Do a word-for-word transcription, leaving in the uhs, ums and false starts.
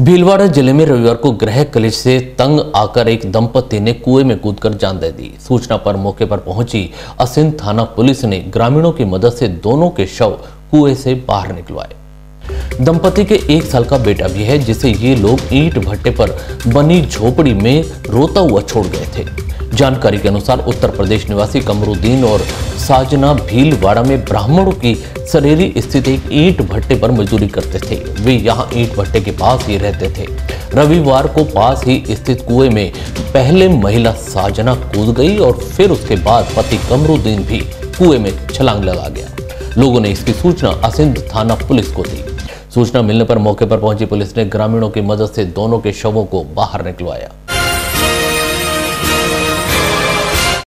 भीलवाड़ा जिले में रविवार को गृह क्लेश से तंग आकर एक दंपति ने कुएं में कूदकर जान दे दी। सूचना पर मौके पर पहुंची आसींद थाना पुलिस ने ग्रामीणों की मदद से दोनों के शव कुएं से बाहर निकलवाए। दंपति के एक साल का बेटा भी है, जिसे ये लोग ईंट भट्टे पर बनी झोपड़ी में रोता हुआ छोड़ गए थे। जानकारी के अनुसार उत्तर प्रदेश निवासी कमरूद्दीन और साजना भीलवाड़ा में ब्राह्मणों की सरेरी स्थित एक ईंट भट्टे पर मजदूरी करते थे। वे यहाँ ईंट भट्टे के पास ही रहते थे। रविवार को पास ही स्थित कुएं में पहले महिला साजना कूद गई और फिर उसके बाद पति कमरूद्दीन भी कुएं में छलांग लगा गया। लोगों ने इसकी सूचना आसींद थाना पुलिस को दी। सूचना मिलने पर मौके पर पहुंची पुलिस ने ग्रामीणों की मदद से दोनों के शवों को बाहर निकलवाया।